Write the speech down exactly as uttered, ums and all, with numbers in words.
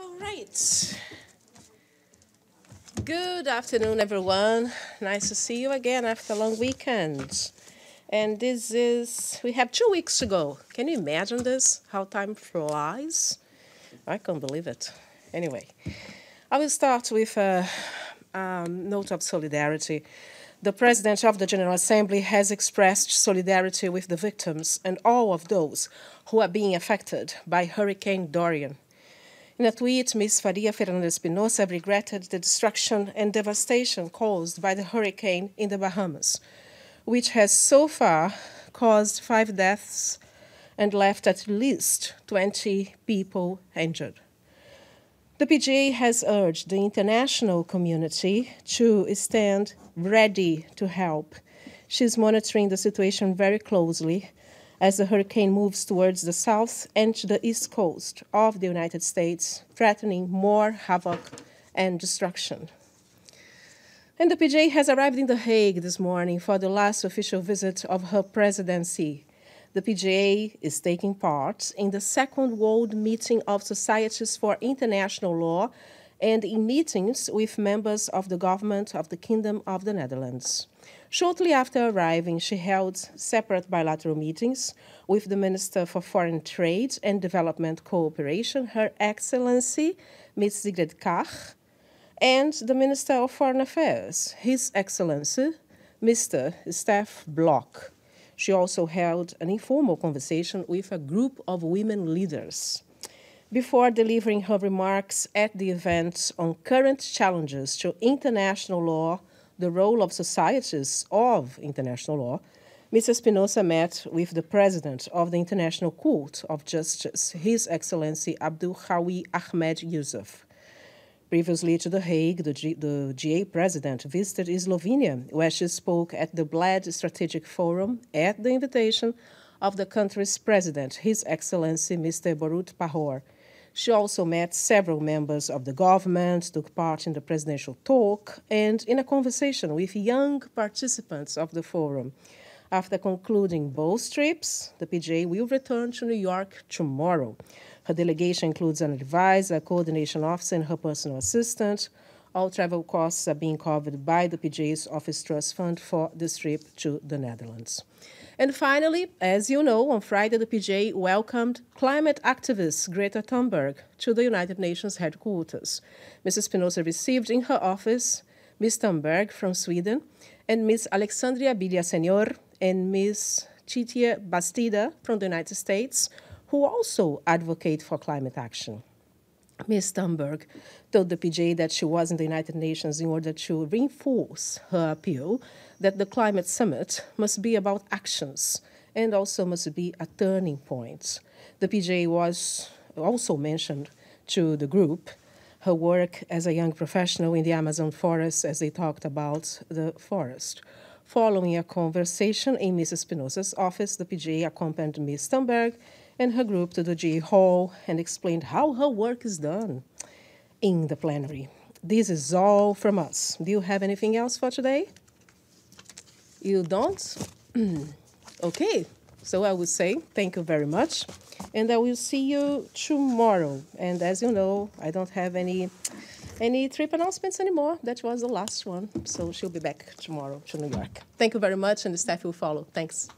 All right. Good afternoon, everyone. Nice to see you again after a long weekend. And this is, we have two weeks to go. Can you imagine this? How time flies? I can't believe it. Anyway, I will start with a um, note of solidarity. The President of the General Assembly has expressed solidarity with the victims and all of those who are being affected by Hurricane Dorian. In a tweet, Miz María Fernanda Espinosa regretted the destruction and devastation caused by the hurricane in the Bahamas, which has so far caused five deaths and left at least twenty people injured. The P G A has urged the international community to stand ready to help. She's monitoring the situation very closely as the hurricane moves towards the south and to the east coast of the United States, threatening more havoc and destruction. And the P G A has arrived in The Hague this morning for the last official visit of her presidency. The P G A is taking part in the Second World Meeting of Societies for International Law and in meetings with members of the government of the Kingdom of the Netherlands. Shortly after arriving, she held separate bilateral meetings with the Minister for Foreign Trade and Development Cooperation, Her Excellency Miz Sigrid Kaag, and the Minister of Foreign Affairs, His Excellency Mister Stef Blok. She also held an informal conversation with a group of women leaders before delivering her remarks at the event on current challenges to international law, the role of societies of international law. Miz Espinosa met with the President of the International Court of Justice, His Excellency Abdulqawi Ahmed Yusuf. Previously to The Hague, the, G the G A president visited Slovenia, where she spoke at the Bled Strategic Forum at the invitation of the country's president, His Excellency Mister Borut Pahor. She also met several members of the government, took part in the presidential talk, and in a conversation with young participants of the forum. After concluding both trips, the P G A will return to New York tomorrow. Her delegation includes an advisor, a coordination officer, and her personal assistant. All travel costs are being covered by the P G A's Office Trust Fund for this trip to the Netherlands. And finally, as you know, on Friday, the P G A welcomed climate activist Greta Thunberg to the United Nations headquarters. Missus Espinosa received in her office Miz Thunberg from Sweden, and Miz Alexandria Villaseñor and Miz Chitia Bastida from the United States, who also advocate for climate action. Miz Thunberg told the P G A that she was in the United Nations in order to reinforce her appeal that the climate summit must be about actions and also must be a turning point. The P G A was also mentioned to the group her work as a young professional in the Amazon forest as they talked about the forest. Following a conversation in Missus Espinosa's office, the P G A accompanied Miz Thunberg and her group to the G A Hall and explained how her work is done in the plenary. This is all from us. Do you have anything else for today? You don't? Okay, so I would say thank you very much, and I will see you tomorrow. And as you know, I don't have any, any trip announcements anymore. That was the last one, so she'll be back tomorrow to New York. Thank you very much, and the staff will follow. Thanks.